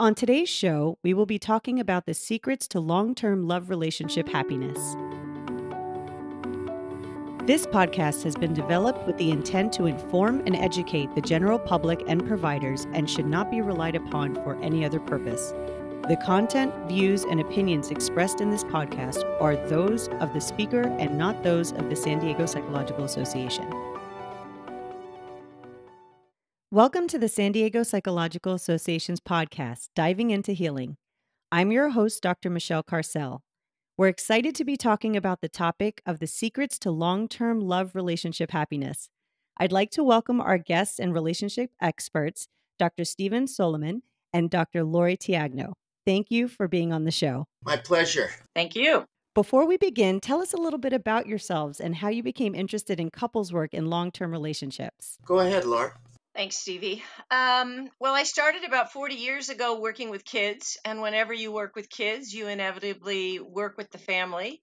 On today's show, we will be talking about the secrets to long-term love relationship happiness. This podcast has been developed with the intent to inform and educate the general public and providers and should not be relied upon for any other purpose. The content, views, and opinions expressed in this podcast are those of the speaker and not those of the San Diego Psychological Association. Welcome to the San Diego Psychological Association's podcast, Diving Into Healing. I'm your host, Dr. Michelle Carcel. We're excited to be talking about the topic of the secrets to long-term love relationship happiness. I'd like to welcome our guests and relationship experts, Dr. Steven Solomon and Dr. Lori Teagno. Thank you for being on the show. My pleasure. Thank you. Before we begin, tell us a little bit about yourselves and how you became interested in couples work in long-term relationships. Go ahead, Laura. Thanks, Stevie. Well, I started about 40 years ago working with kids. And whenever you work with kids, you inevitably work with the family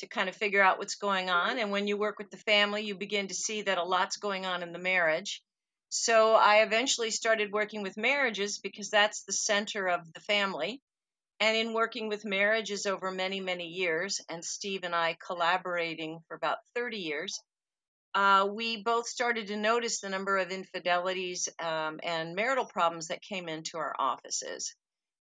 to kind of figure out what's going on. And when you work with the family, you begin to see that a lot's going on in the marriage. So I eventually started working with marriages because that's the center of the family. And in working with marriages over many, many years, and Steve and I collaborating for about 30 years, we both started to notice the number of infidelities and marital problems that came into our offices.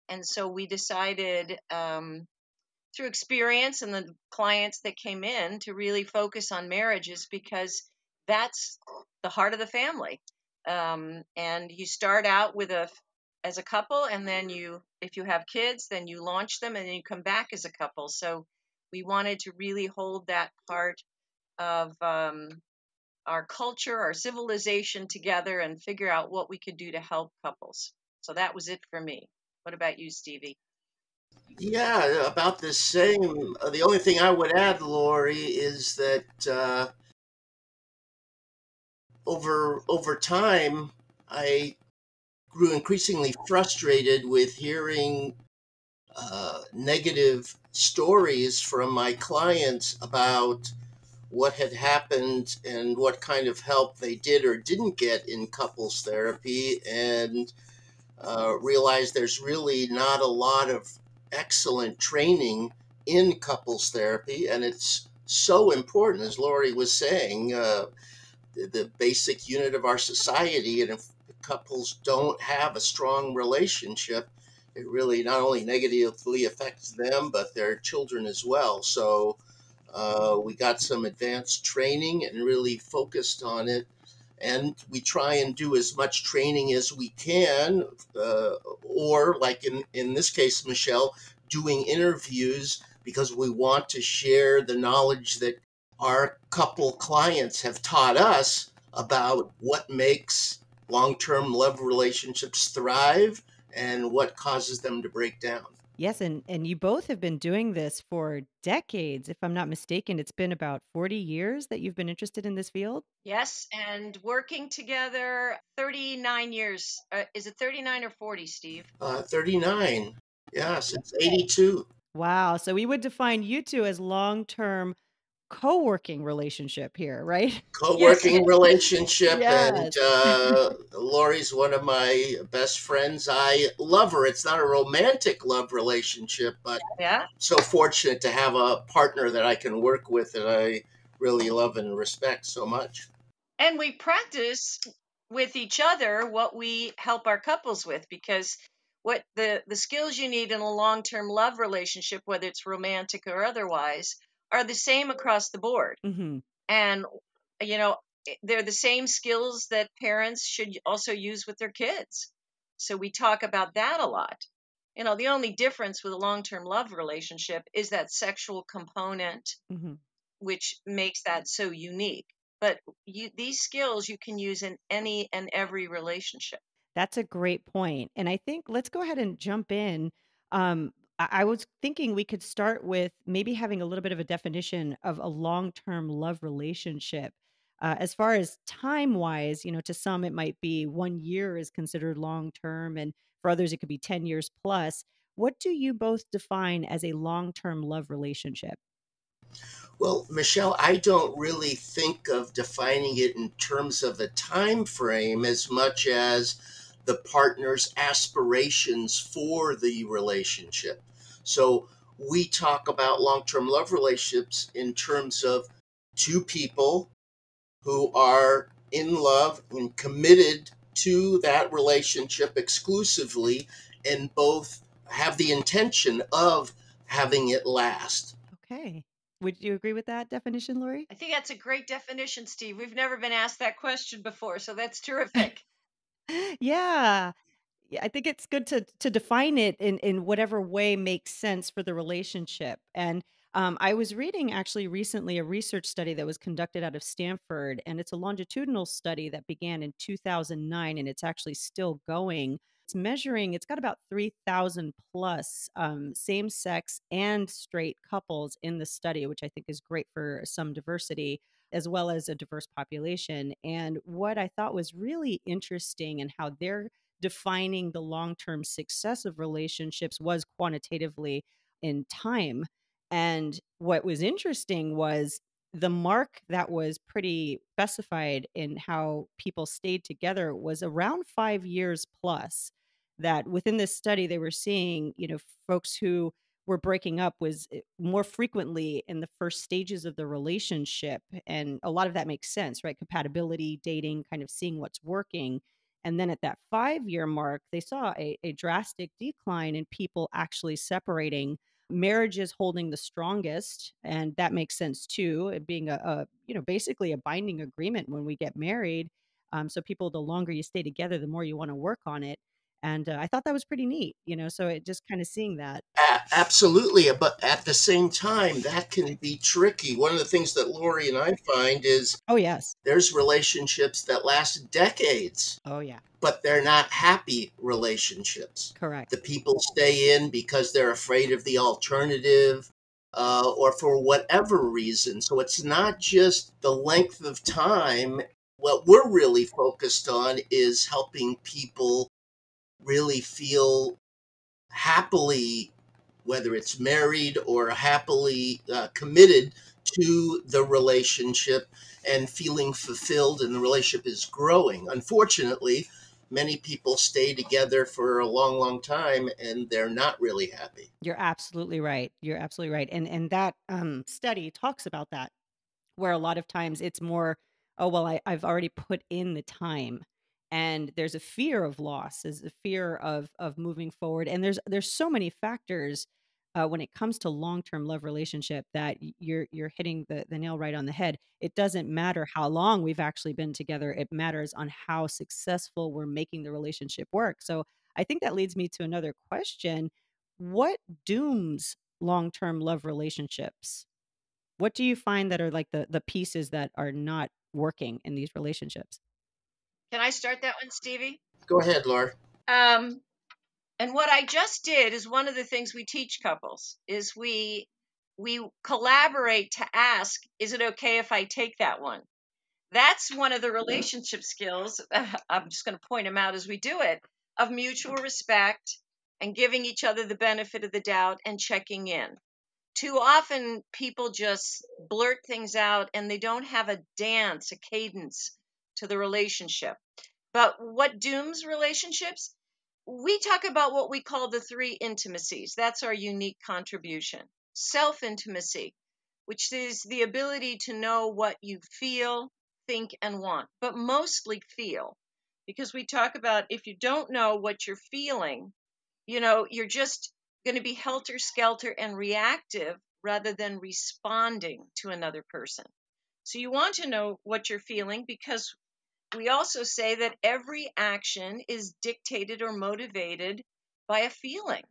And so we decided through experience and the clients that came in to really focus on marriages because that's the heart of the family. And you start out with as a couple, and then if you have kids, then you launch them and then you come back as a couple. So we wanted to really hold that part of our culture, our civilization together, and figure out what we could do to help couples. So that was it for me. What about you, Stevie? Yeah, about the same. The only thing I would add, Lori, is that over time, I grew increasingly frustrated with hearing negative stories from my clients about what had happened and what kind of help they did or didn't get in couples therapy, and realize there's really not a lot of excellent training in couples therapy. And it's so important, as Lori was saying, the basic unit of our society. And if couples don't have a strong relationship, it really not only negatively affects them, but their children as well. So we got some advanced training and really focused on it. And we try and do as much training as we can, or like in this case, Michelle, doing interviews, because we want to share the knowledge that our couple clients have taught us about what makes long-term love relationships thrive and what causes them to break down. Yes, and you both have been doing this for decades. If I'm not mistaken, it's been about 40 years that you've been interested in this field? Yes, and working together 39 years. Is it 39 or 40, Steve? 39. Yeah, since 82. Wow. So we would define you two as long-term co-working relationship here, right? Co-working yes. relationship. Yes. And Lori's one of my best friends. I love her. It's not a romantic love relationship, but yeah, so fortunate to have a partner that I can work with that I really love and respect so much. And we practice with each other what we help our couples with, because what the skills you need in a long-term love relationship, whether it's romantic or otherwise, are the same across the board. Mm-hmm. And, you know, they're the same skills that parents should also use with their kids. So we talk about that a lot. You know, the only difference with a long-term love relationship is that sexual component, mm-hmm, which makes that so unique. But these skills you can use in any and every relationship. That's a great point. And I think let's go ahead and jump in. I was thinking we could start with maybe having a little bit of a definition of a long-term love relationship. As far as time-wise, you know, to some it might be 1 year is considered long-term, and for others it could be 10 years plus. What do you both define as a long-term love relationship? Well, Michelle, I don't really think of defining it in terms of a time frame as much as the partner's aspirations for the relationship. So we talk about long-term love relationships in terms of two people who are in love and committed to that relationship exclusively, and both have the intention of having it last. Okay. Would you agree with that definition, Lori? I think that's a great definition, Steve. We've never been asked that question before, so that's terrific. Yeah, I think it's good to define it in whatever way makes sense for the relationship. And I was reading actually recently a research study that was conducted out of Stanford, and it's a longitudinal study that began in 2009, and it's actually still going. It's measuring, it's got about 3,000 plus same-sex and straight couples in the study, which I think is great for some diversity, as well as a diverse population. And what I thought was really interesting and how they're defining the long-term success of relationships was quantitatively in time. And what was interesting was the mark that was pretty specified in how people stayed together was around 5 years plus, that within this study, they were seeing, you know, folks who were breaking up was more frequently in the first stages of the relationship. And a lot of that makes sense, right? Compatibility, dating, kind of seeing what's working. And then at that 5-year mark, they saw a drastic decline in people actually separating. Marriage is holding the strongest. And that makes sense too, it being basically a binding agreement when we get married. So people, the longer you stay together, the more you want to work on it. And I thought that was pretty neat, you know, so it just kind of seeing that. Absolutely. But at the same time, that can be tricky. One of the things that Lori and I find is, oh, yes, there's relationships that last decades. Oh, yeah. But they're not happy relationships. Correct. The people stay in because they're afraid of the alternative or for whatever reason. So it's not just the length of time. What we're really focused on is helping people really feel happily, whether it's married or happily committed to the relationship and feeling fulfilled, and the relationship is growing. Unfortunately, many people stay together for a long, long time and they're not really happy. You're absolutely right. You're absolutely right. And that study talks about that, where a lot of times it's more, oh, well, I've already put in the time. And there's a fear of loss, there's a fear of moving forward. And there's so many factors when it comes to long-term love relationship that you're hitting the nail right on the head. It doesn't matter how long we've actually been together. It matters on how successful we're making the relationship work. So I think that leads me to another question. What dooms long-term love relationships? What do you find that are like the pieces that are not working in these relationships? Can I start that one, Stevie? Go ahead, Laura. And what I just did is one of the things we teach couples is we collaborate to ask, is it okay if I take that one? That's one of the relationship skills, I'm just going to point them out as we do it, of mutual respect and giving each other the benefit of the doubt and checking in. Too often people just blurt things out and they don't have a dance, a cadence to the relationship. But what dooms relationships? We talk about what we call the three intimacies. That's our unique contribution. Self-intimacy, which is the ability to know what you feel, think, and want, but mostly feel. Because we talk about if you don't know what you're feeling, you know, you're just going to be helter-skelter and reactive rather than responding to another person. So you want to know what you're feeling, because we also say that every action is dictated or motivated by a feeling.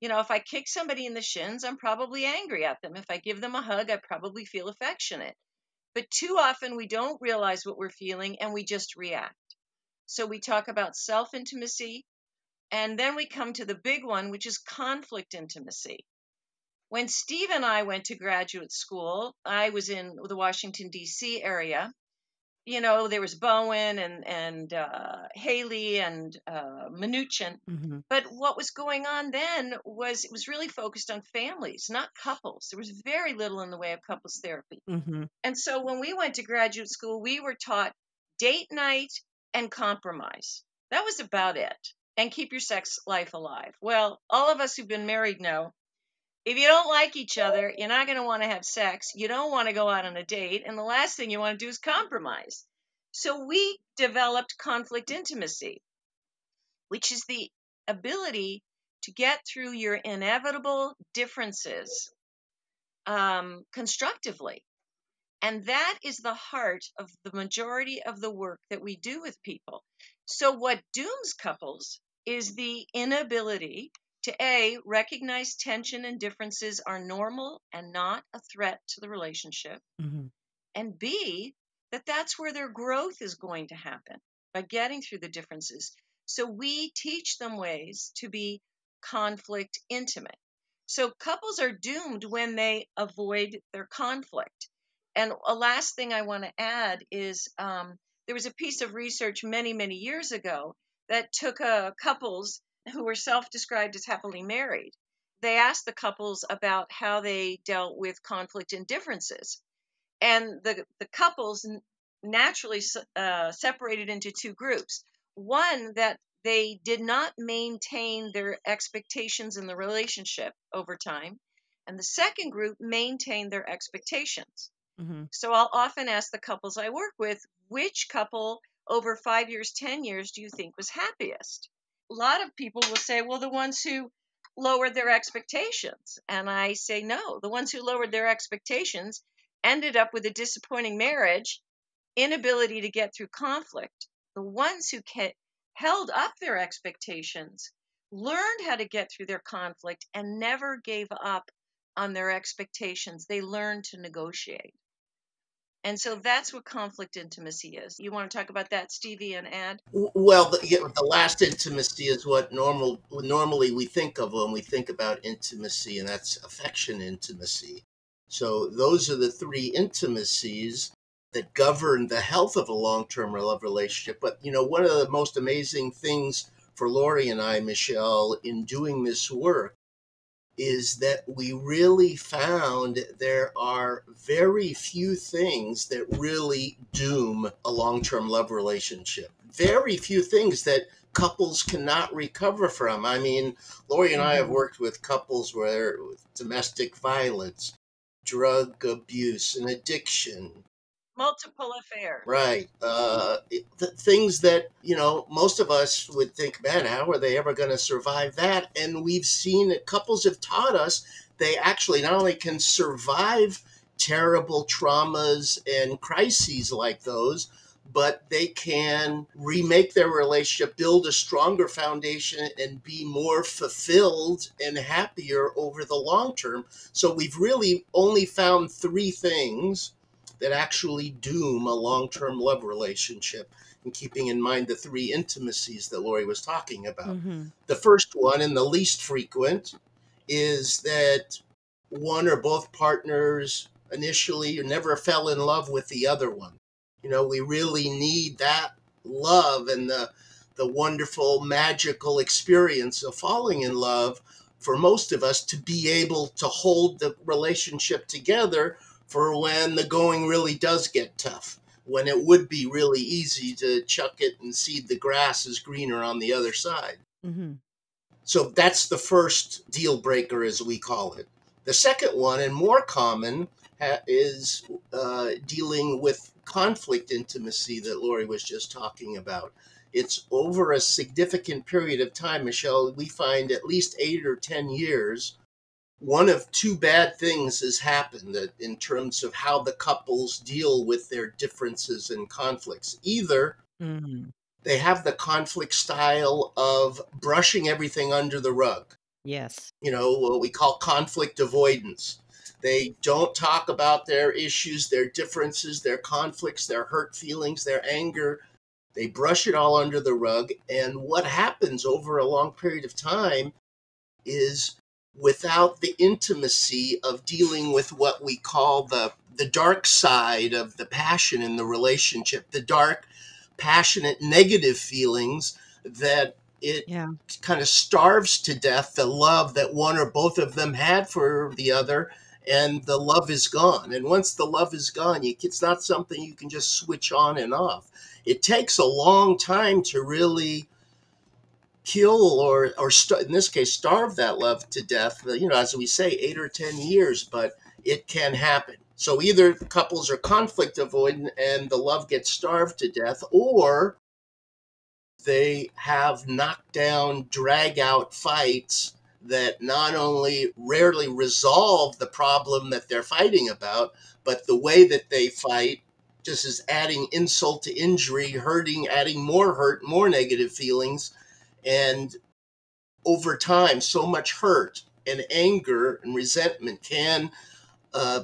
You know, if I kick somebody in the shins, I'm probably angry at them. If I give them a hug, I probably feel affectionate. But too often we don't realize what we're feeling and we just react. So we talk about self-intimacy, and then we come to the big one, which is conflict intimacy. When Steve and I went to graduate school, I was in the Washington, D.C. area. You know, there was Bowen and Haley and Minuchin. Mm-hmm. But what was going on then was it was really focused on families, not couples. There was very little in the way of couples therapy. Mm-hmm. And so when we went to graduate school, we were taught date night and compromise. That was about it. And keep your sex life alive. Well, all of us who've been married know, if you don't like each other, you're not going to want to have sex. You don't want to go out on a date. And the last thing you want to do is compromise. So we developed conflict intimacy, which is the ability to get through your inevitable differences constructively. And that is the heart of the majority of the work that we do with people. So what dooms couples is the inability to A, recognize tension and differences are normal and not a threat to the relationship, and B, that's where their growth is going to happen, by getting through the differences. So we teach them ways to be conflict intimate. So couples are doomed when they avoid their conflict. And a last thing I want to add is there was a piece of research many, many years ago that took couples who were self-described as happily married. They asked the couples about how they dealt with conflict and differences. And the couples naturally separated into two groups. One, that they did not maintain their expectations in the relationship over time. And the second group maintained their expectations. So I'll often ask the couples I work with, which couple over 5 years, 10 years do you think was happiest? A lot of people will say, well, the ones who lowered their expectations. And I say, no, the ones who lowered their expectations ended up with a disappointing marriage, inability to get through conflict. The ones who held up their expectations, learned how to get through their conflict, and never gave up on their expectations. They learned to negotiate. And so that's what conflict intimacy is. You want to talk about that, Stevie, and add? Well, the last intimacy is what normally we think of when we think about intimacy, and that's affection intimacy. So those are the three intimacies that govern the health of a long-term love relationship. But, you know, one of the most amazing things for Lori and I, Michelle, in doing this work is that we really found there are very few things that really doom a long-term love relationship. Very few things that couples cannot recover from. I mean, Lori and I have worked with couples where domestic violence, drug abuse, and addiction. Multiple affairs. Right. Things that, you know, most of us would think, man, how are they ever going to survive that? And we've seen that couples have taught us they actually not only can survive terrible traumas and crises like those, but they can remake their relationship, build a stronger foundation, and be more fulfilled and happier over the long term. So we've really only found three things that actually doom a long-term love relationship, and keeping in mind the three intimacies that Lori was talking about. The first one, and the least frequent, is that one or both partners initially never fell in love with the other one. You know, we really need that love and the wonderful, magical experience of falling in love for most of us to be able to hold the relationship together for when the going really does get tough, when it would be really easy to chuck it and see the grass is greener on the other side. So that's the first deal breaker, as we call it. The second one, and more common, is dealing with conflict intimacy that Lori was just talking about. It's over a significant period of time, Michelle, we find at least 8 or 10 years, one of two bad things has happened in terms of how the couples deal with their differences and conflicts. Either they have the conflict style of brushing everything under the rug. Yes. You know, what we call conflict avoidance. They don't talk about their issues, their differences, their conflicts, their hurt feelings, their anger. They brush it all under the rug. And what happens over a long period of time is, without the intimacy of dealing with what we call the dark side of the passion in the relationship, the dark, passionate, negative feelings that kind of starves to death the love that one or both of them had for the other, and the love is gone. And once the love is gone, it's not something you can just switch on and off. It takes a long time to really kill or in this case, starve that love to death, you know, as we say, 8 or 10 years, but it can happen. So either couples are conflict avoidant and the love gets starved to death, or they have knockdown, drag out fights that not only rarely resolve the problem that they're fighting about, but the way that they fight just is adding insult to injury, hurting, adding more hurt, more negative feelings. And over time, so much hurt and anger and resentment can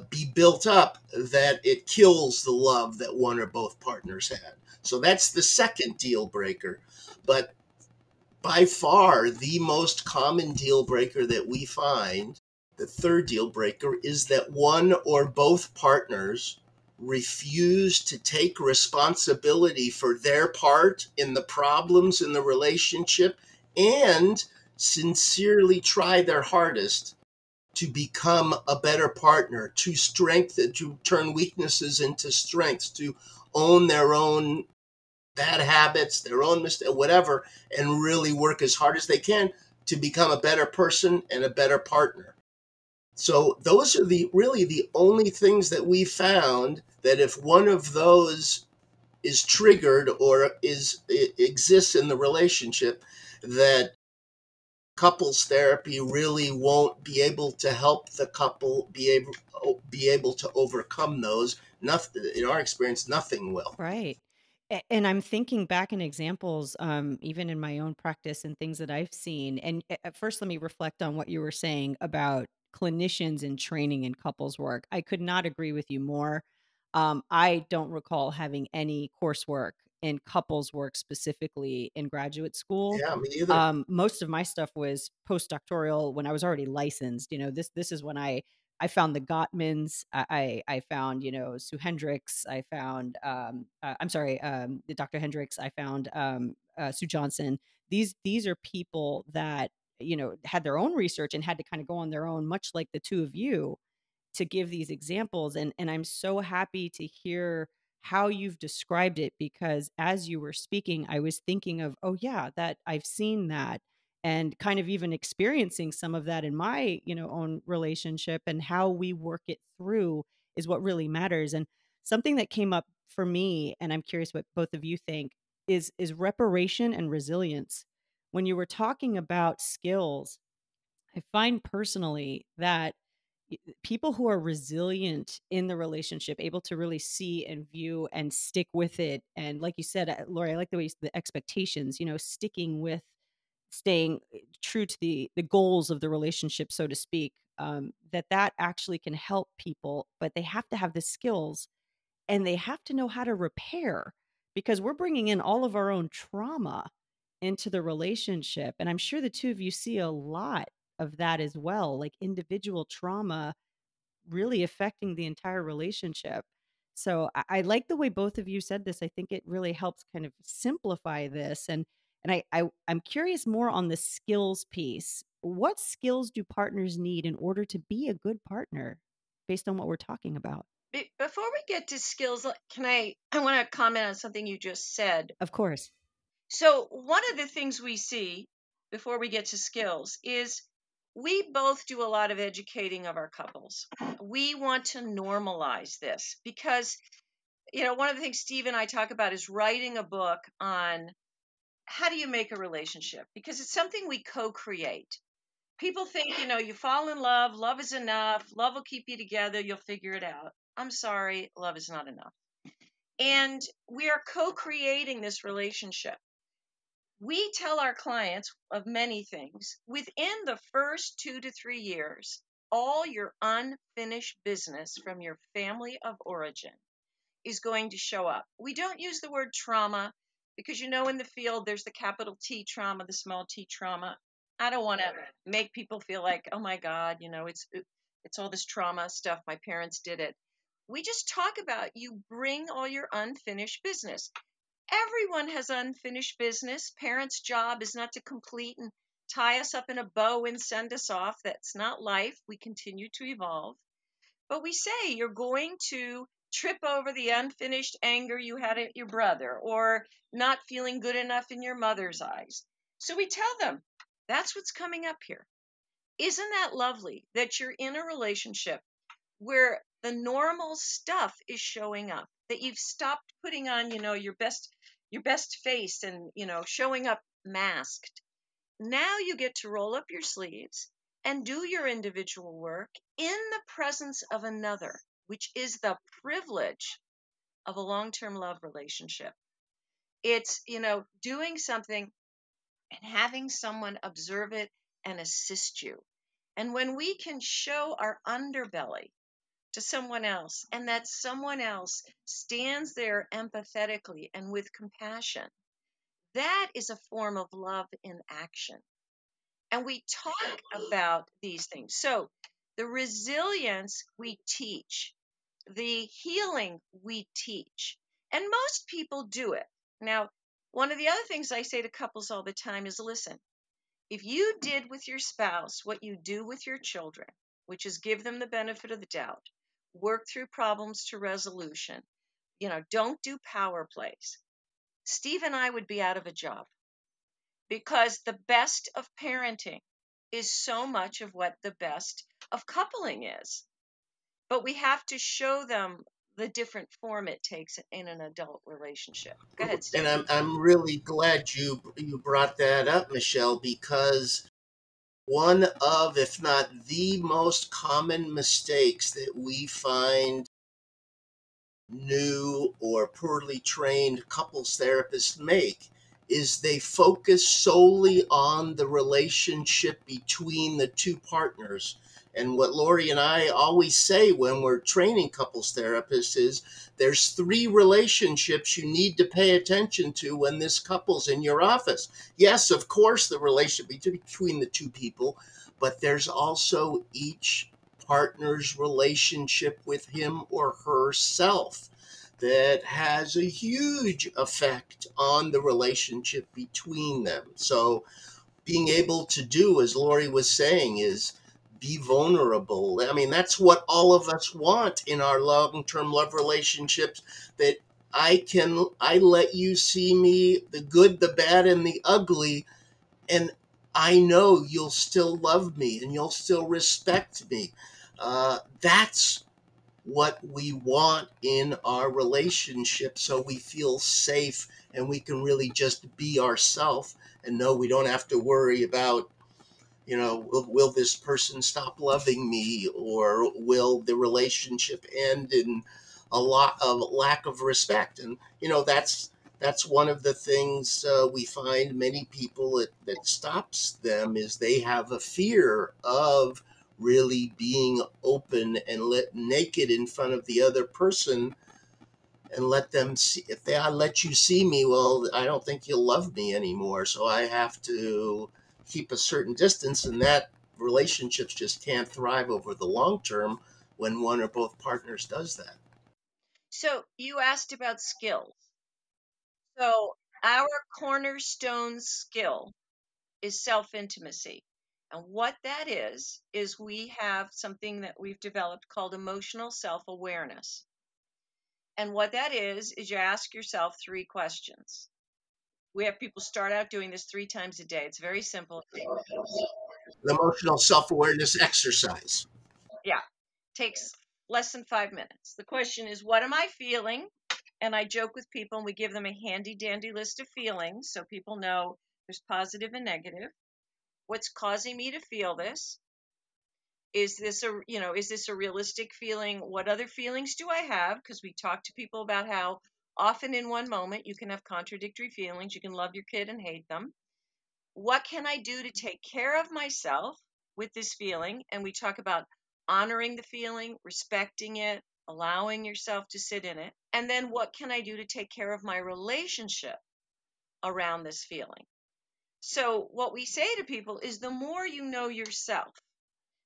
be built up that it kills the love that one or both partners had. So that's the second deal breaker. But by far, the most common deal breaker that we find, the third deal breaker, is that one or both partners refuse to take responsibility for their part in the problems in the relationship and sincerely try their hardest to become a better partner, to strengthen, to turn weaknesses into strengths, to own their own bad habits, their own mistakes, whatever, and really work as hard as they can to become a better person and a better partner. So those are really the only things that we found that if one of those is triggered or exists in the relationship, that couples therapy really won't be able to help the couple be able to overcome those. Nothing, in our experience, nothing will. Right. And I'm thinking back in examples, even in my own practice and things that I've seen. And at first, let me reflect on what you were saying about clinicians in training in couples work. I could not agree with you more. I don't recall having any coursework in couples work specifically in graduate school. Yeah, me either. Most of my stuff was postdoctoral when I was already licensed. You know, this is when I found the Gottmans. I found, you know, Sue Hendricks. I found, Dr. Hendricks. I found Sue Johnson. These are people that, you know, had their own research and had to kind of go on their own, much like the two of you, to give these examples. And I'm so happy to hear how you've described it, because as you were speaking, I was thinking of, oh yeah, that I've seen that, and kind of even experiencing some of that in my, you know, own relationship, and how we work it through is what really matters. And something that came up for me, and I'm curious what both of you think, is reparation and resilience. When you were talking about skills, I find personally that people who are resilient in the relationship, able to really see and view and stick with it. And like you said, Lori, I like the way the expectations, you know, sticking with, staying true to the goals of the relationship, so to speak, that actually can help people, but they have to have the skills and they have to know how to repair, because we're bringing in all of our own trauma into the relationship. And I'm sure the two of you see a lot of that as well, like individual trauma really affecting the entire relationship. So I like the way both of you said this. I think it really helps kind of simplify this. And I'm curious more on the skills piece. What skills do partners need in order to be a good partner based on what we're talking about? Before we get to skills, can I want to comment on something you just said. Of course. So one of the things we see before we get to skills is we both do a lot of educating of our couples. We want to normalize this because, you know, one of the things Steve and I talk about is writing a book on how do you make a relationship? Because it's something we co-create. People think, you know, you fall in love, love is enough, love will keep you together, you'll figure it out. I'm sorry, love is not enough. And we are co-creating this relationship. We tell our clients of many things. Within the first 2 to 3 years, all your unfinished business from your family of origin is going to show up. We don't use the word trauma because, you know, in the field, there's the capital T trauma, the small t trauma. I don't want to make people feel like, oh, my God, you know, it's all this trauma stuff. My parents did it. We just talk about you bring all your unfinished business. Everyone has unfinished business. Parents' job is not to complete and tie us up in a bow and send us off. That's not life. We continue to evolve. But we say you're going to trip over the unfinished anger you had at your brother or not feeling good enough in your mother's eyes. So we tell them, that's what's coming up here. Isn't that lovely that you're in a relationship where the normal stuff is showing up, that you've stopped putting on, you know, your best face and, you know, showing up masked. Now you get to roll up your sleeves and do your individual work in the presence of another, which is the privilege of a long-term love relationship. It's, you know, doing something and having someone observe it and assist you. And when we can show our underbelly to someone else, and that someone else stands there empathetically and with compassion, that is a form of love in action. And we talk about these things. So the resilience we teach, the healing we teach, and most people do it. Now, one of the other things I say to couples all the time is, listen, if you did with your spouse what you do with your children, which is give them the benefit of the doubt, work through problems to resolution, you know, don't do power plays, Steve and I would be out of a job, because the best of parenting is so much of what the best of coupling is. But we have to show them the different form it takes in an adult relationship. Go ahead, Steve. And I'm really glad you brought that up, Michelle, because one of, if not the most common mistakes that we find new or poorly trained couples therapists make is they focus solely on the relationship between the two partners. And what Lori and I always say when we're training couples therapists is there's three relationships you need to pay attention to when this couple's in your office. Yes, of course, the relationship between the two people, but there's also each partner's relationship with him or herself that has a huge effect on the relationship between them. So being able to do, as Lori was saying, is be vulnerable. I mean, that's what all of us want in our long-term love relationships, that I let you see me, the good, the bad, and the ugly, and I know you'll still love me and you'll still respect me. That's what we want in our relationship, so we feel safe and we can really just be ourselves and know we don't have to worry about, you know, will this person stop loving me, or will the relationship end in a lot of lack of respect? And, you know, that's one of the things we find many people that stops them is they have a fear of really being open and naked in front of the other person and let them see. If I let you see me, well, I don't think you'll love me anymore, so I have to keep a certain distance, and that relationships just can't thrive over the long term when one or both partners does that. So you asked about skills. So our cornerstone skill is self-intimacy. And what that is we have something that we've developed called emotional self-awareness. And what that is you ask yourself three questions. We have people start out doing this 3 times a day. It's very simple. The emotional self-awareness exercise. Yeah. Takes less than 5 minutes. The question is, what am I feeling? And I joke with people, and we give them a handy-dandy list of feelings so people know there's positive and negative. What's causing me to feel this? Is this a realistic feeling? What other feelings do I have? Because we talk to people about how often in one moment you can have contradictory feelings. You can love your kid and hate them. What can I do to take care of myself with this feeling? And we talk about honoring the feeling, respecting it, allowing yourself to sit in it. And then what can I do to take care of my relationship around this feeling? So what we say to people is the more you know yourself,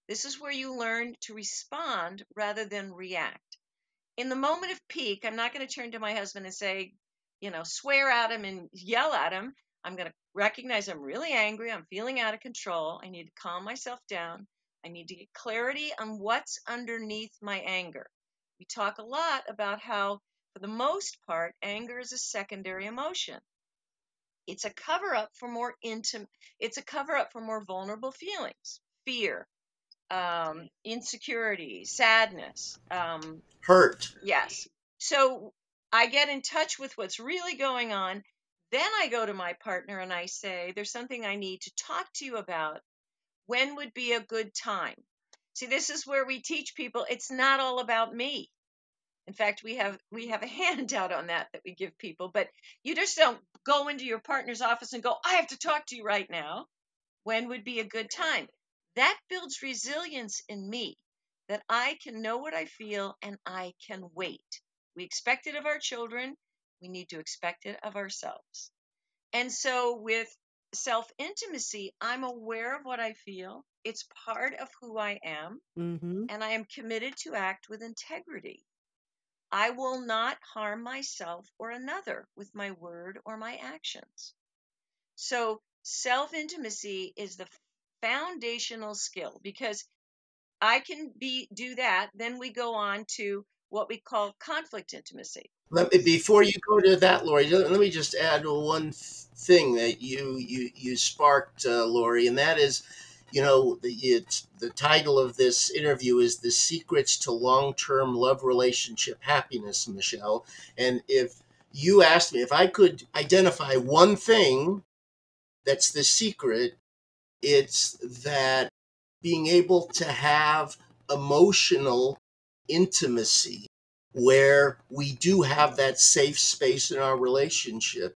this is where you learn to respond rather than react. In the moment of peak, I'm not going to turn to my husband and say, you know, swear at him and yell at him. I'm going to recognize I'm really angry. I'm feeling out of control. I need to calm myself down. I need to get clarity on what's underneath my anger. We talk a lot about how, for the most part, anger is a secondary emotion. It's a cover-up for more intimate, it's a cover-up for more vulnerable feelings, fear, insecurity, sadness, hurt. Yes. So I get in touch with what's really going on. Then I go to my partner and I say, there's something I need to talk to you about. When would be a good time? See, this is where we teach people it's not all about me. In fact, we have a handout on that we give people, but you just don't go into your partner's office and go, I have to talk to you right now. When would be a good time? That builds resilience in me, that I can know what I feel and I can wait. We expect it of our children. We need to expect it of ourselves. And so with self-intimacy, I'm aware of what I feel. It's part of who I am. Mm-hmm. And I am committed to act with integrity. I will not harm myself or another with my word or my actions. So self-intimacy is the foundational skill, because I can do that. Then we go on to what we call conflict intimacy. Before you go to that, Lori, let me just add one thing that you sparked, Lori, and that is, you know, the title of this interview is The Secrets to Long-Term Love Relationship Happiness, Michelle. And if you asked me if I could identify one thing that's the secret, it's that being able to have emotional intimacy where we do have that safe space in our relationship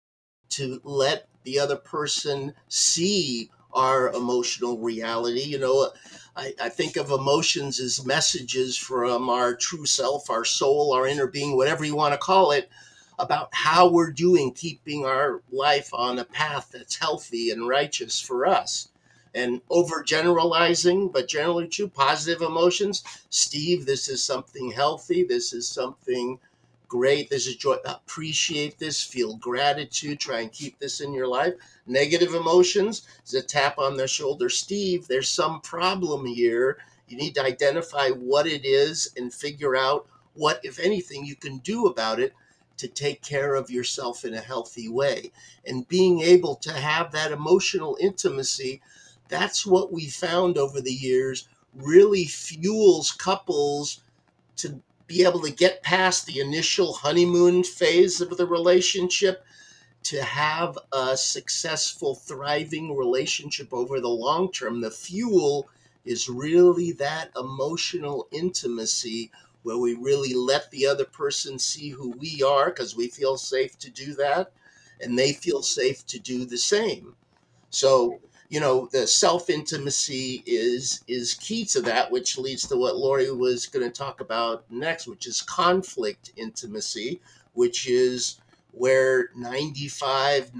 to let the other person see our emotional reality. You know, I think of emotions as messages from our true self, our soul, our inner being, whatever you want to call it, about how we're doing, keeping our life on a path that's healthy and righteous for us. And overgeneralizing, but generally true, positive emotions. Steve, this is something healthy. This is something great. This is joy. Appreciate this. Feel gratitude. Try and keep this in your life. Negative emotions is a tap on the shoulder. Steve, there's some problem here. You need to identify what it is and figure out what, if anything, you can do about it to take care of yourself in a healthy way. And being able to have that emotional intimacy, that's what we found over the years really fuels couples to be able to get past the initial honeymoon phase of the relationship, to have a successful, thriving relationship over the long term. The fuel is really that emotional intimacy where we really let the other person see who we are, because we feel safe to do that, and they feel safe to do the same. So, you know, the self-intimacy is key to that, which leads to what Lori was going to talk about next, which is conflict intimacy, which is where 98%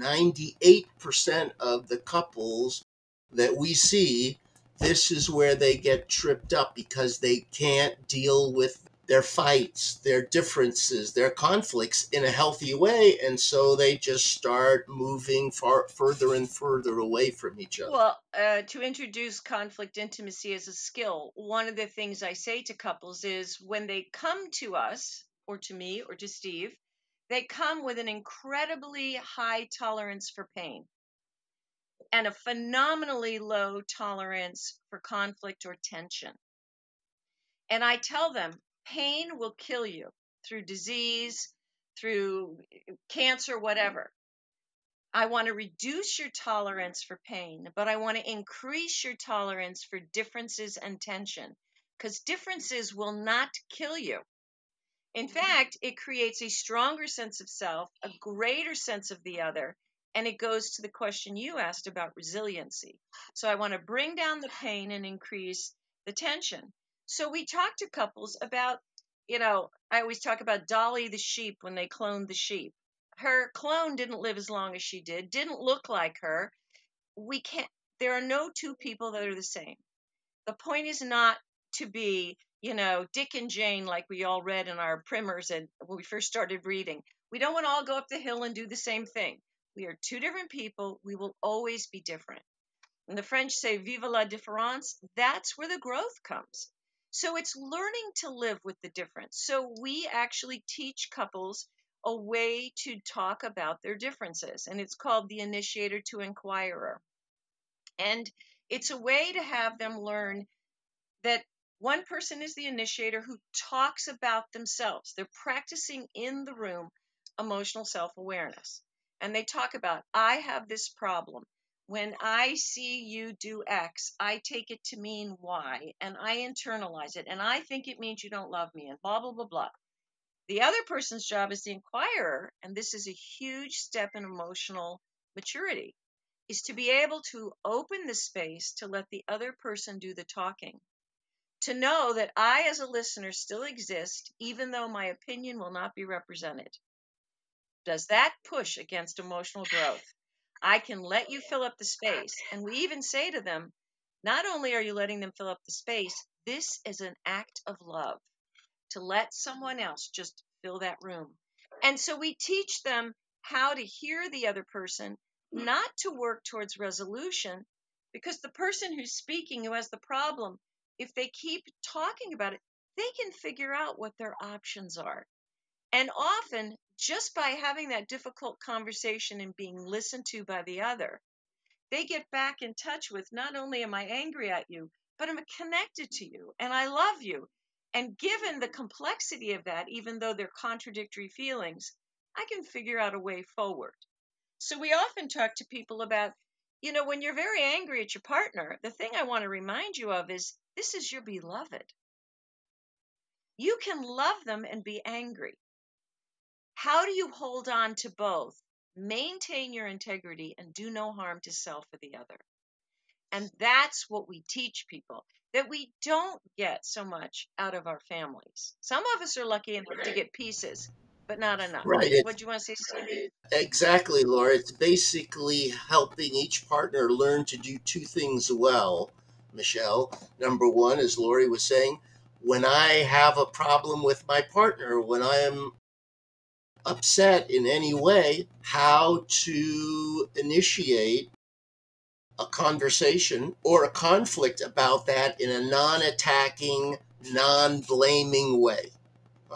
of the couples that we see, this is where they get tripped up because they can't deal with their fights, their differences, their conflicts in a healthy way. And so they just start moving further and further away from each other. Well, to introduce conflict intimacy as a skill, one of the things I say to couples is when they come to us or to me or to Steve, they come with an incredibly high tolerance for pain and a phenomenally low tolerance for conflict or tension. And I tell them, pain will kill you through disease, through cancer, whatever. I want to reduce your tolerance for pain, but I want to increase your tolerance for differences and tension, because differences will not kill you. In fact, it creates a stronger sense of self, a greater sense of the other, and it goes to the question you asked about resiliency. So I want to bring down the pain and increase the tension. So we talk to couples about, you know, I always talk about Dolly the sheep when they cloned the sheep. Her clone didn't live as long as she did, didn't look like her. We can't, there are no two people that are the same. The point is not to be, you know, Dick and Jane like we all read in our primers and when we first started reading. We don't want to all go up the hill and do the same thing. We are two different people. We will always be different. And the French say, vive la différence. That's where the growth comes. So it's learning to live with the difference. So we actually teach couples a way to talk about their differences, and it's called the initiator to inquirer. And it's a way to have them learn that one person is the initiator who talks about themselves. They're practicing in the room emotional self-awareness. And they talk about, I have this problem. When I see you do X, I take it to mean Y, and I internalize it, and I think it means you don't love me, and blah, blah, blah, blah. The other person's job is the inquirer, and this is a huge step in emotional maturity, is to be able to open the space to let the other person do the talking, to know that I as a listener still exist, even though my opinion will not be represented. Does that push against emotional growth? I can let you fill up the space. And we even say to them, not only are you letting them fill up the space, this is an act of love, to let someone else just fill that room. And so we teach them how to hear the other person, not to work towards resolution, because the person who's speaking, who has the problem, if they keep talking about it, they can figure out what their options are. And often, just by having that difficult conversation and being listened to by the other, they get back in touch with, not only am I angry at you, but I'm connected to you and I love you. And given the complexity of that, even though they're contradictory feelings, I can figure out a way forward. So we often talk to people about, you know, when you're very angry at your partner, the thing I want to remind you of is, this is your beloved. You can love them and be angry. How do you hold on to both? Maintain your integrity and do no harm to self or the other. And that's what we teach people, that we don't get so much out of our families. Some of us are lucky enough to get pieces, but not enough. Right. What do you want to say, Stevie? Exactly, Laura. It's basically helping each partner learn to do two things well, Michelle. Number one, as Lori was saying, when I have a problem with my partner, when I am upset in any way, how to initiate a conversation or a conflict about that in a non-attacking, non-blaming way.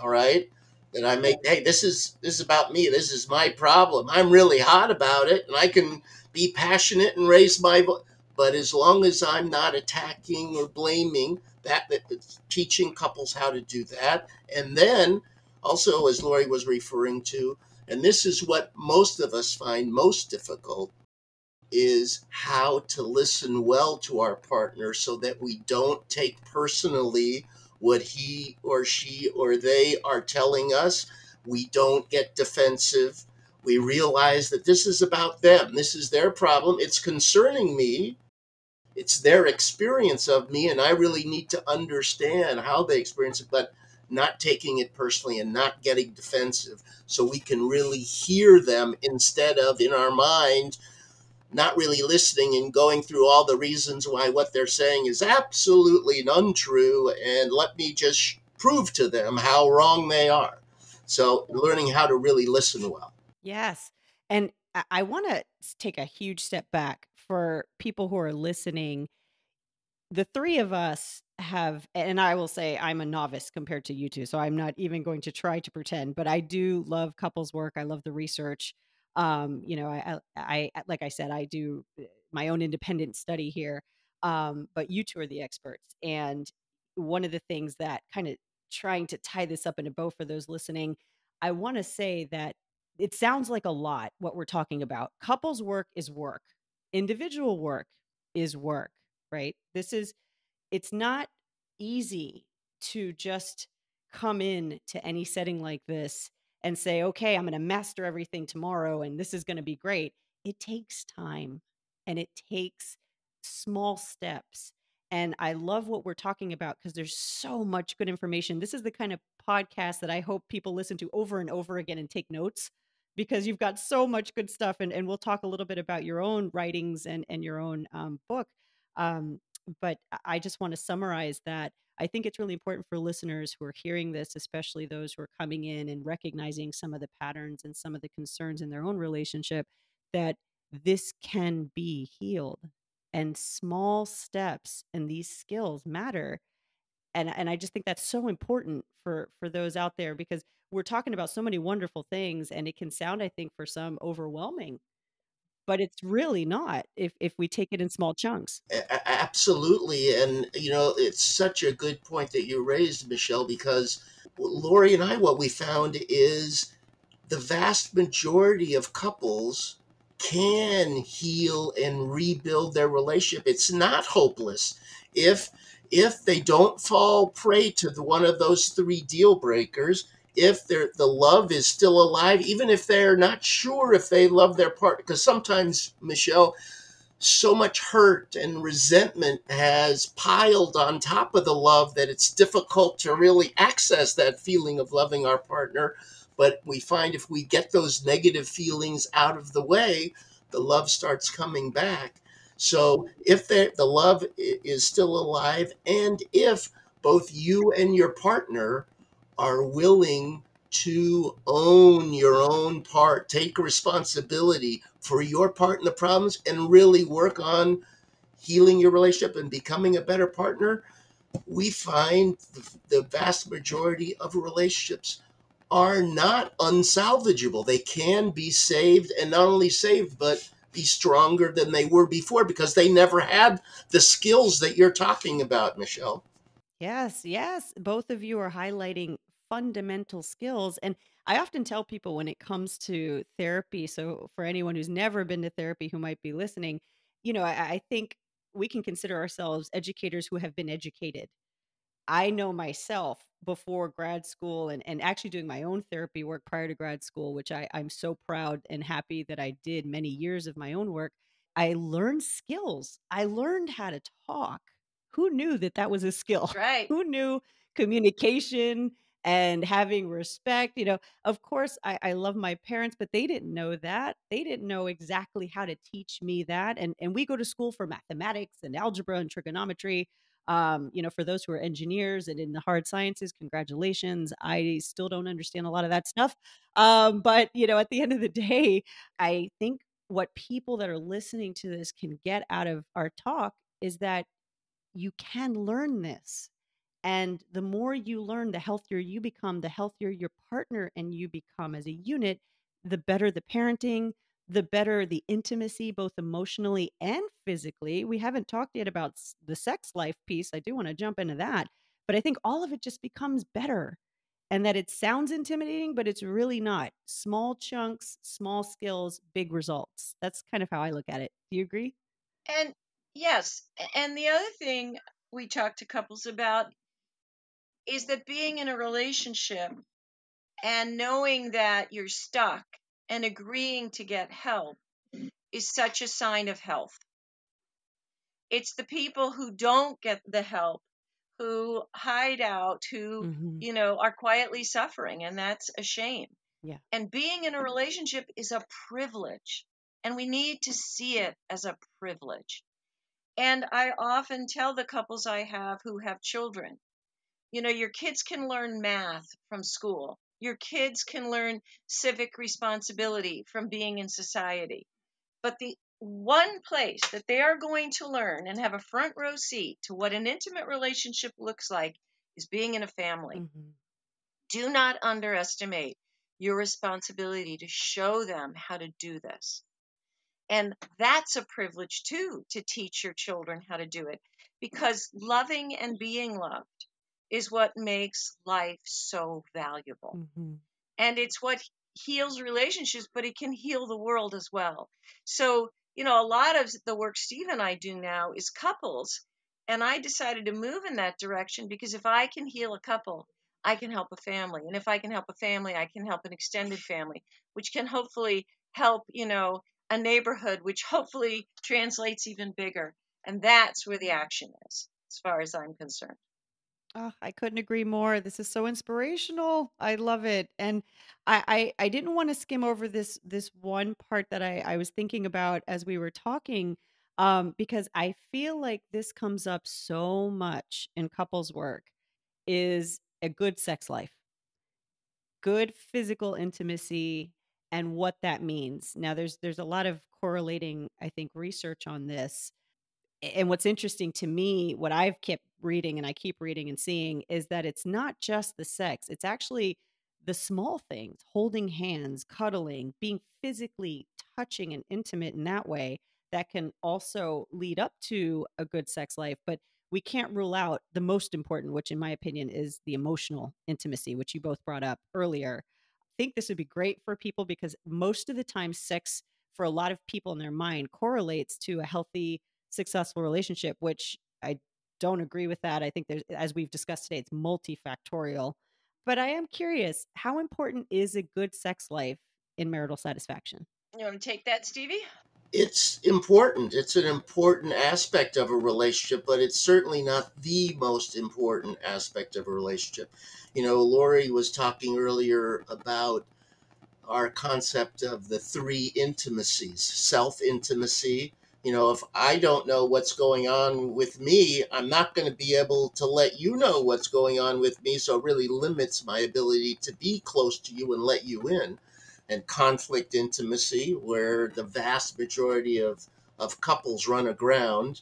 All right? That I make, hey, this is about me. This is my problem. I'm really hot about it, and I can be passionate and raise my voice. But as long as I'm not attacking or blaming, that's teaching couples how to do that. And then also, as Lori was referring to, and this is what most of us find most difficult, is how to listen well to our partner so that we don't take personally what he or she or they are telling us. We don't get defensive. We realize that this is about them. This is their problem. It's concerning me. It's their experience of me, and I really need to understand how they experience it, but not taking it personally and not getting defensive, so we can really hear them instead of, in our mind, not really listening and going through all the reasons why what they're saying is absolutely untrue, and let me just prove to them how wrong they are. So learning how to really listen well. Yes. And I want to take a huge step back for people who are listening. The three of us have, and I will say I'm a novice compared to you two, so I'm not even going to try to pretend, but I do love couples work. I love the research. You know, I like I said, I do my own independent study here, but you two are the experts. And one of the things that kind of trying to tie this up in a bow for those listening, I want to say that it sounds like a lot what we're talking about. Couples work is work. Individual work is work. Right? It's not easy to just come in to any setting like this and say, okay, I'm going to master everything tomorrow and this is going to be great. It takes time and it takes small steps. And I love what we're talking about because there's so much good information. This is the kind of podcast that I hope people listen to over and over again and take notes, because you've got so much good stuff. And we'll talk a little bit about your own writings and your own book. But I just want to summarize that. I think it's really important for listeners who are hearing this, especially those who are coming in and recognizing some of the patterns and some of the concerns in their own relationship, that this can be healed, and small steps and these skills matter. And I just think that's so important for those out there, because we're talking about so many wonderful things, and it can sound, I think, for some overwhelming, but it's really not if we take it in small chunks. Absolutely. And, you know, it's such a good point that you raised, Michelle, because Lori and I, what we found is the vast majority of couples can heal and rebuild their relationship. It's not hopeless. If they don't fall prey to one of those three deal breakers, if the love is still alive, even if they're not sure if they love their partner, because sometimes, Michelle, so much hurt and resentment has piled on top of the love that it's difficult to really access that feeling of loving our partner. But we find if we get those negative feelings out of the way, the love starts coming back. So if the love is still alive, and if both you and your partner are willing to own your own part, take responsibility for your part in the problems, and really work on healing your relationship and becoming a better partner, we find the vast majority of relationships are not unsalvageable. They can be saved, and not only saved, but be stronger than they were before, because they never had the skills that you're talking about, Michelle. Yes, yes. Both of you are highlighting fundamental skills. And I often tell people when it comes to therapy, so for anyone who's never been to therapy who might be listening, you know, I think we can consider ourselves educators who have been educated. I know myself before grad school and actually doing my own therapy work prior to grad school, which I'm so proud and happy that I did many years of my own work. I learned skills. I learned how to talk. Who knew that that was a skill? Right. Who knew communication and having respect? You know, of course, I love my parents, but they didn't know that. They didn't know exactly how to teach me that. And we go to school for mathematics and algebra and trigonometry. You know, for those who are engineers and in the hard sciences, congratulations. I still don't understand a lot of that stuff. But, you know, at the end of the day, I think what people that are listening to this can get out of our talk is that you can learn this. And the more you learn, the healthier you become, the healthier your partner and you become as a unit, the better the parenting, the better the intimacy, both emotionally and physically. We haven't talked yet about the sex life piece. I do want to jump into that, but I think all of it just becomes better, and that it sounds intimidating, but it's really not. Small chunks, small skills, big results. That's kind of how I look at it. Do you agree? And yes. And the other thing we talk to couples about is that being in a relationship and knowing that you're stuck and agreeing to get help is such a sign of health. It's the people who don't get the help, who hide out, who, you know, are quietly suffering, and that's a shame. Yeah. And being in a relationship is a privilege, and we need to see it as a privilege. And I often tell the couples I have who have children, you know, your kids can learn math from school. Your kids can learn civic responsibility from being in society. But the one place that they are going to learn and have a front row seat to what an intimate relationship looks like is being in a family. Do not underestimate your responsibility to show them how to do this. And that's a privilege, too, to teach your children how to do it, because loving and being loved is what makes life so valuable. And it's what heals relationships, but it can heal the world as well. So, you know, a lot of the work Steve and I do now is couples, and I decided to move in that direction because if I can heal a couple, I can help a family. And if I can help a family, I can help an extended family, which can hopefully help, you know, a neighborhood, which hopefully translates even bigger. And that's where the action is, as far as I'm concerned. Oh, I couldn't agree more. This is so inspirational. I love it. And I didn't want to skim over this one part that I was thinking about as we were talking, because I feel like this comes up so much in couples work, is a good sex life, good physical intimacy, and what that means. Now, there's a lot of correlating, I think, research on this. And what's interesting to me, what I've kept reading and I keep reading and seeing is that it's not just the sex. It's actually the small things, holding hands, cuddling, being physically touching and intimate in that way that can also lead up to a good sex life. But we can't rule out the most important, which in my opinion is the emotional intimacy, which you both brought up earlier. I think this would be great for people because most of the time sex for a lot of people in their mind correlates to a healthy, successful relationship, which I don't agree with that. I think there's, as we've discussed today, it's multifactorial. But I am curious, how important is a good sex life in marital satisfaction? You want to take that, Stevie? It's important. It's an important aspect of a relationship, but it's certainly not the most important aspect of a relationship. You know, Lori was talking earlier about our concept of the three intimacies, self-intimacy. You know, if I don't know what's going on with me, I'm not going to be able to let you know what's going on with me. So it really limits my ability to be close to you and let you in. And conflict intimacy, where the vast majority of couples run aground,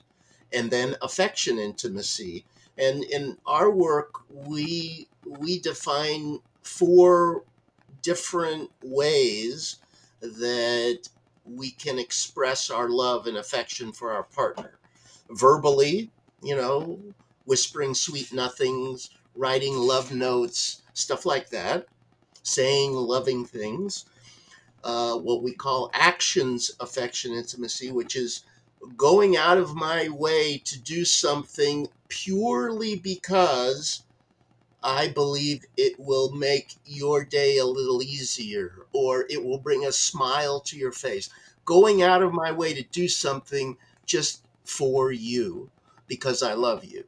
and then affection intimacy. And in our work, we define four different ways that we can express our love and affection for our partner. Verbally, you know, whispering sweet nothings, writing love notes, stuff like that, saying loving things. What we call actions affection intimacy, which is going out of my way to do something purely because I believe it will make your day a little easier, or it will bring a smile to your face. Going out of my way to do something just for you because I love you.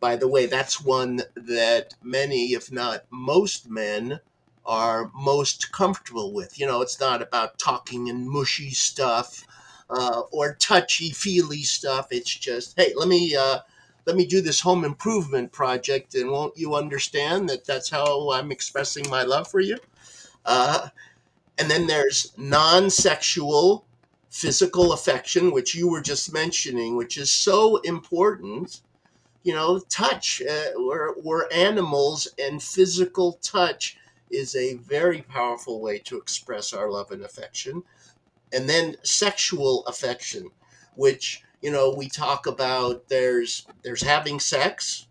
By the way, that's one that many, if not most men, are most comfortable with. You know, it's not about talking and mushy stuff or touchy-feely stuff. It's just, hey, let me do this home improvement project, and won't you understand that that's how I'm expressing my love for you? And then there's non-sexual physical affection, which you were just mentioning, which is so important. You know, touch. We're animals, and physical touch is a very powerful way to express our love and affection. And then sexual affection, which, you know, we talk about there's having sex,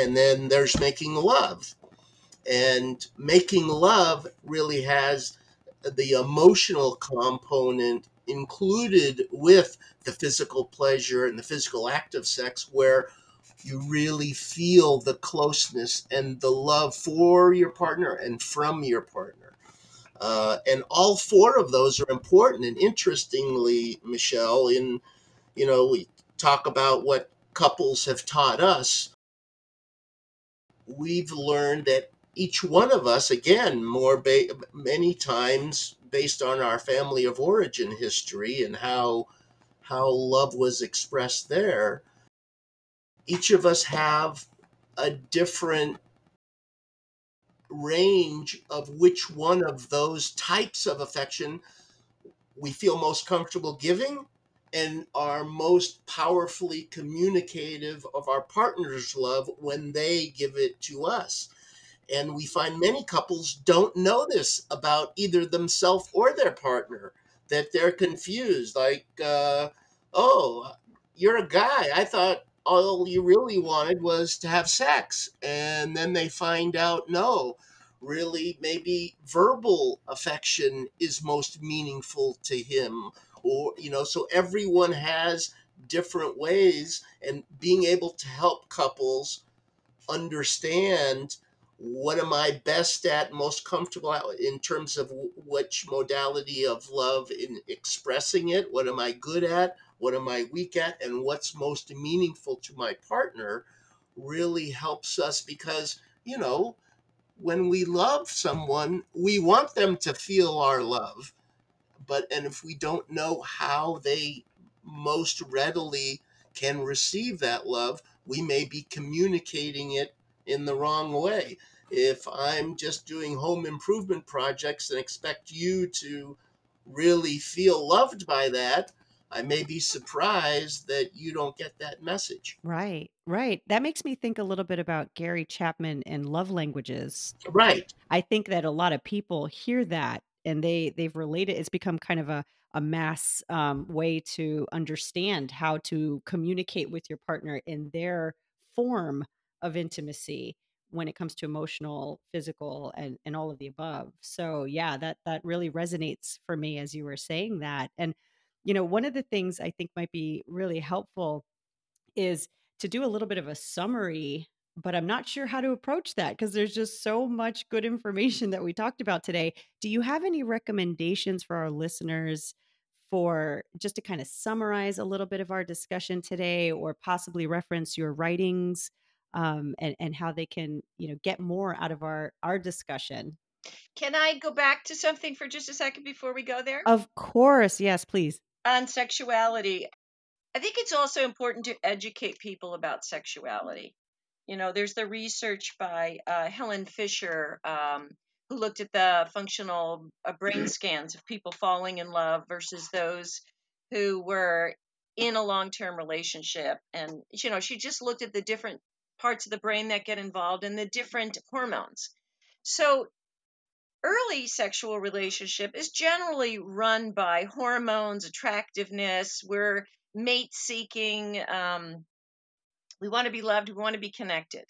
and then there's making love. And making love really has the emotional component included with the physical pleasure and the physical act of sex, where you really feel the closeness and the love for your partner and from your partner. And all four of those are important. And interestingly, Michelle, you know, we talk about what couples have taught us. We've learned that each one of us, again, many times based on our family of origin history and how love was expressed there, each of us have a different range of which one of those types of affection we feel most comfortable giving and are most powerfully communicative of our partner's love when they give it to us. And we find many couples don't know this about either themselves or their partner, that they're confused, like, oh, you're a guy. I thought all you really wanted was to have sex. And then they find out, no, really, maybe verbal affection is most meaningful to him. Or, you know, so everyone has different ways, and being able to help couples understand what am I best at, most comfortable at in terms of which modality of love in expressing it, what am I good at, what am I weak at, and what's most meaningful to my partner really helps us because, you know, when we love someone, we want them to feel our love. And if we don't know how they most readily can receive that love, we may be communicating it in the wrong way. If I'm just doing home improvement projects and expect you to really feel loved by that, I may be surprised that you don't get that message. Right, right. That makes me think a little bit about Gary Chapman and love languages. Right. I think that a lot of people hear that and they've related. It's become kind of a mass way to understand how to communicate with your partner in their form of intimacy when it comes to emotional, physical, and all of the above. So yeah, that really resonates for me as you were saying that. And, you know, one of the things I think might be really helpful is to do a little bit of a summary, but I'm not sure how to approach that because there's just so much good information that we talked about today. Do you have any recommendations for our listeners for just to kind of summarize a little bit of our discussion today, or possibly reference your writings and how they can, you know, get more out of our discussion? Can I go back to something for just a second before we go there? Of course. Yes, please. On sexuality. I think it's also important to educate people about sexuality. You know, there's the research by Helen Fisher, who looked at the functional brain scans of people falling in love versus those who were in a long-term relationship. And, you know, she just looked at the different parts of the brain that get involved and the different hormones. So early sexual relationship is generally run by hormones, attractiveness, we're mate seeking, we want to be loved, we want to be connected.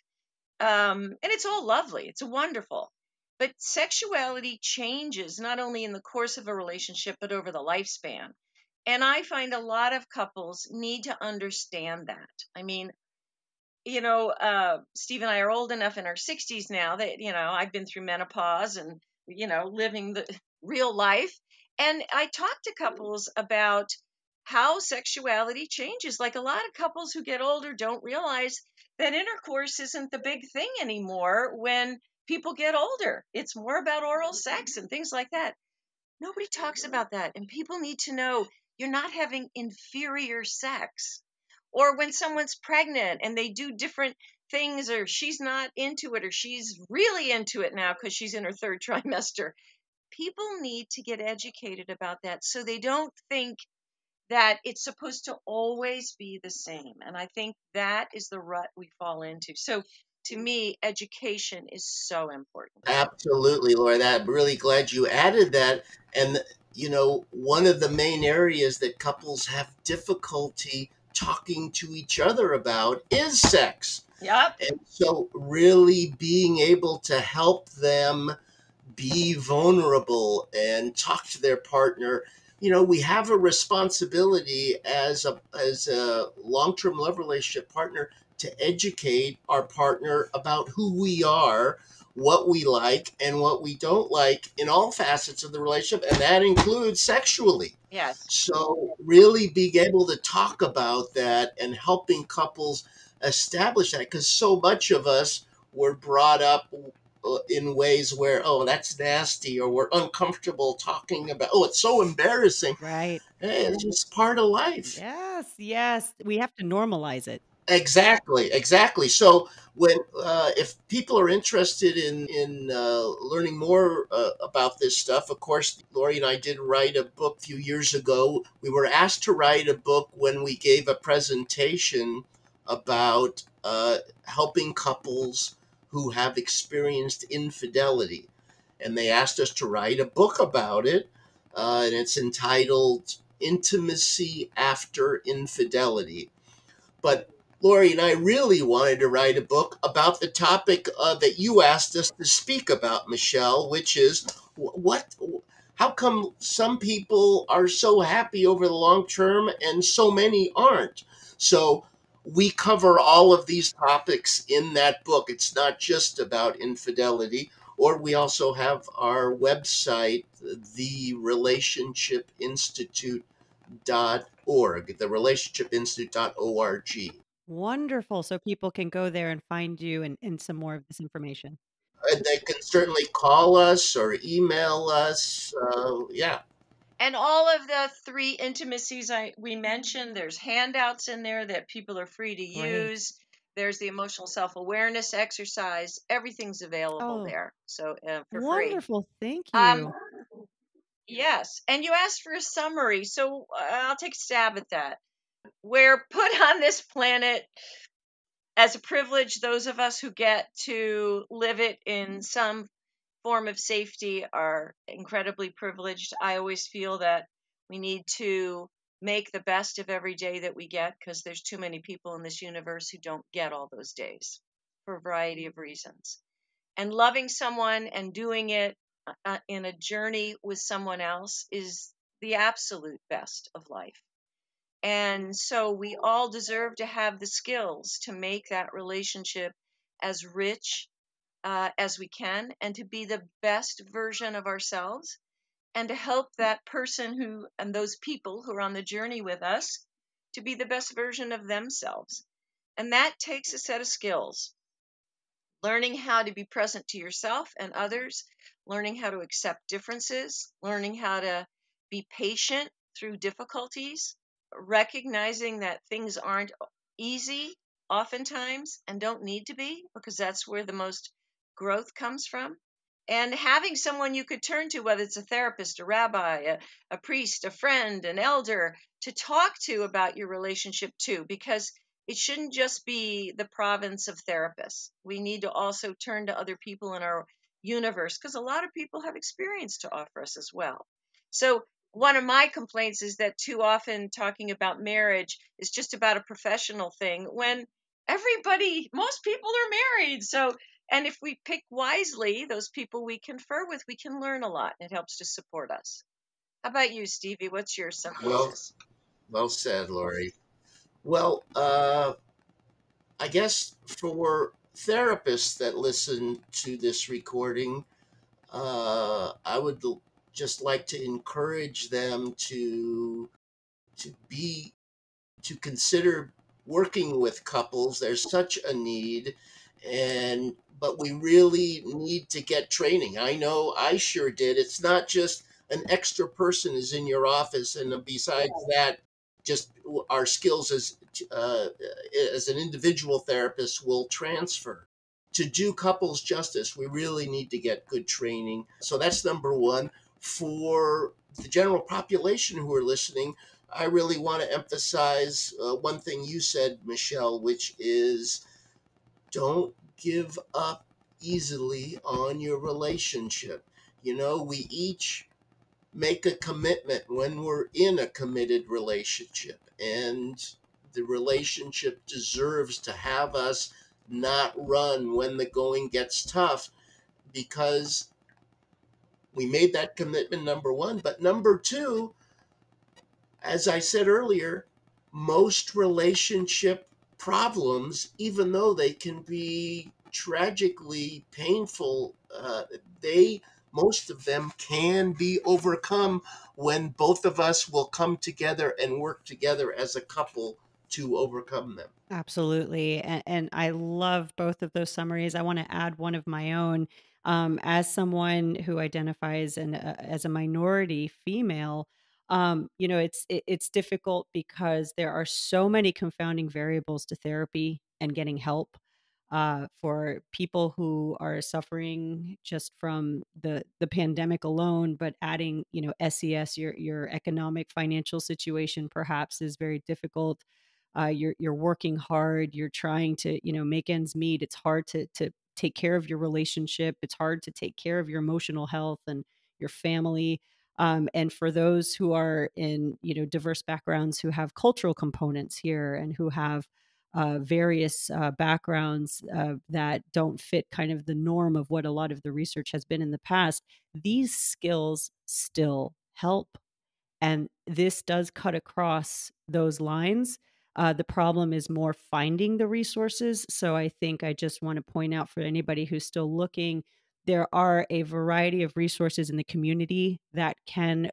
And it's all lovely, it's wonderful. But sexuality changes not only in the course of a relationship, but over the lifespan. And I find a lot of couples need to understand that. I mean, you know, Steve and I are old enough in our 60s now that, you know, I've been through menopause and, you know, living the real life. And I talk to couples about how sexuality changes. Like a lot of couples who get older don't realize that intercourse isn't the big thing anymore when people get older. It's more about oral sex and things like that. Nobody talks about that. And people need to know you're not having inferior sex. Or when someone's pregnant and they do different things, or she's not into it, or she's really into it now because she's in her third trimester. People need to get educated about that so they don't think that it's supposed to always be the same. And I think that is the rut we fall into. So to me, education is so important. Absolutely, Lori. I'm really glad you added that. And, you know, one of the main areas that couples have difficulty talking to each other about is sex. Yep. And so really being able to help them be vulnerable and talk to their partner. You know, we have a responsibility as a long-term love relationship partner to educate our partner about who we are, what we like and what we don't like in all facets of the relationship, and that includes sexually. Yes. So really being able to talk about that and helping couples establish that, because so much of us were brought up in ways where, oh, that's nasty, or we're uncomfortable talking about, oh, it's so embarrassing. Right. Hey, it's just part of life. Yes, yes. We have to normalize it. Exactly. So when if people are interested in learning more about this stuff, of course, Lori and I did write a book a few years ago. We were asked to write a book when we gave a presentation about helping couples who have experienced infidelity. And they asked us to write a book about it, and it's entitled Intimacy After Infidelity. But Lori and I really wanted to write a book about the topic that you asked us to speak about, Michelle, which is how come some people are so happy over the long term and so many aren't? So we cover all of these topics in that book. It's not just about infidelity, or we also have our website, therelationshipinstitute.org, therelationshipinstitute.org. Wonderful. So people can go there and find you and some more of this information. And they can certainly call us or email us. Yeah. And all of the three intimacies we mentioned, there's handouts in there that people are free to use. Right. There's the emotional self-awareness exercise. Everything's available there. So for free. Wonderful. Thank you. Yes. And you asked for a summary, so I'll take a stab at that. We're put on this planet as a privilege. Those of us who get to live it in some form of safety are incredibly privileged. I always feel that we need to make the best of every day that we get, because there's too many people in this universe who don't get all those days for a variety of reasons. And loving someone and doing it in a journey with someone else is the absolute best of life. And so we all deserve to have the skills to make that relationship as rich as we can, and to be the best version of ourselves, and to help that person who, and those people who are on the journey with us, to be the best version of themselves. And that takes a set of skills. Learning how to be present to yourself and others, learning how to accept differences, learning how to be patient through difficulties, recognizing that things aren't easy oftentimes and don't need to be, because that's where the most growth comes from. And having someone you could turn to, whether it's a therapist, a rabbi, a priest, a friend, an elder, to talk to about your relationship too, because it shouldn't just be the province of therapists. We need to also turn to other people in our universe, because a lot of people have experience to offer us as well. So one of my complaints is that too often talking about marriage is just about a professional thing, when everybody, most people are married. So, and if we pick wisely, those people we confer with, we can learn a lot, and it helps to support us. How about you, Stevie? What's your synthesis? Well said, Lori. Well, I guess for therapists that listen to this recording, I would just like to encourage them to consider working with couples. There's such a need, but we really need to get training. I know I sure did. It's not just an extra person is in your office, and besides that, just our skills as an individual therapist will transfer. To do couples justice, we really need to get good training. So that's number one. For the general population who are listening, I really want to emphasize one thing you said, Michelle, which is don't give up easily on your relationship. You know, we each make a commitment when we're in a committed relationship, and the relationship deserves to have us not run when the going gets tough, because we made that commitment, number one. But number two, as I said earlier, most relationship problems, even though they can be tragically painful, most of them can be overcome when both of us will come together and work together as a couple to overcome them. Absolutely. And I love both of those summaries. I want to add one of my own. As someone who identifies as a minority female, you know, it's difficult because there are so many confounding variables to therapy and getting help. For people who are suffering just from the pandemic alone, but adding, you know, SES, your economic financial situation perhaps is very difficult. You're working hard. You're trying to, you know, make ends meet. It's hard to take care of your relationship. It's hard to take care of your emotional health and your family. And for those who are in, you know, diverse backgrounds, who have cultural components here and who have various backgrounds that don't fit kind of the norm of what a lot of the research has been in the past, these skills still help. And this does cut across those lines. The problem is more finding the resources. So I think I just want to point out for anybody who's still looking, there are a variety of resources in the community that can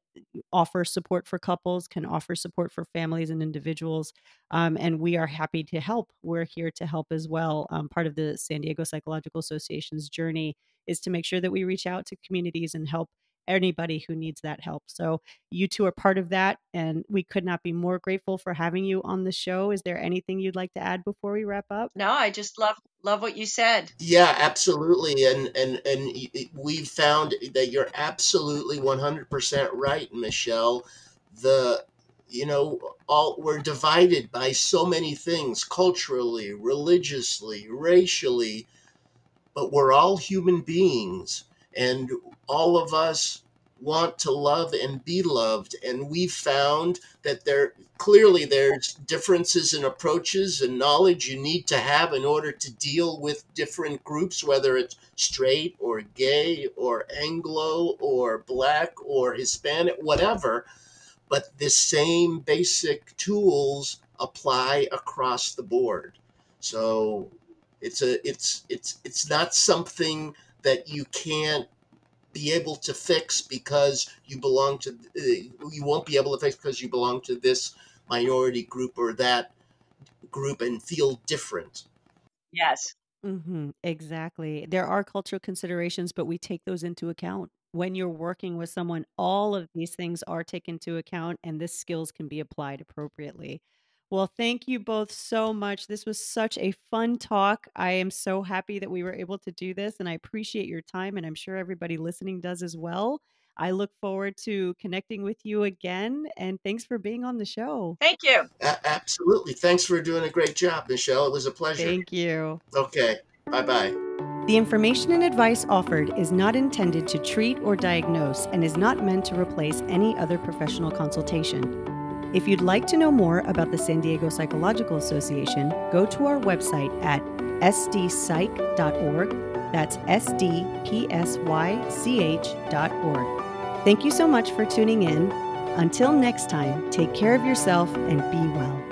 offer support for couples, can offer support for families and individuals. And we are happy to help. We're here to help as well. Part of the San Diego Psychological Association's journey is to make sure that we reach out to communities and help anybody who needs that help. So you two are part of that, and we could not be more grateful for having you on the show. Is there anything you'd like to add before we wrap up? No, I just love Love what you said. Yeah, absolutely. And we've found that you're absolutely 100% right, Michelle. We're divided by so many things, culturally, religiously, racially, but we're all human beings, and all of us want to love and be loved. And we've found that there's differences in approaches and knowledge you need to have in order to deal with different groups, whether it's straight or gay or Anglo or Black or Hispanic, whatever. But the same basic tools apply across the board. So it's not something that you can't be able to fix because you won't be able to fix because you belong to this minority group or that group and feel different. Yes. Mm-hmm, exactly. There are cultural considerations, but we take those into account. When you're working with someone, all of these things are taken into account, and this skills can be applied appropriately. Well, thank you both so much. This was such a fun talk. I am so happy that we were able to do this, and I appreciate your time, and I'm sure everybody listening does as well. I look forward to connecting with you again, and thanks for being on the show. Thank you. Absolutely. Thanks for doing a great job, Michelle. It was a pleasure. Thank you. Okay. Bye-bye. The information and advice offered is not intended to treat or diagnose and is not meant to replace any other professional consultation. If you'd like to know more about the San Diego Psychological Association, go to our website at sdpsych.org. That's sdpsych.org. Thank you so much for tuning in. Until next time, take care of yourself and be well.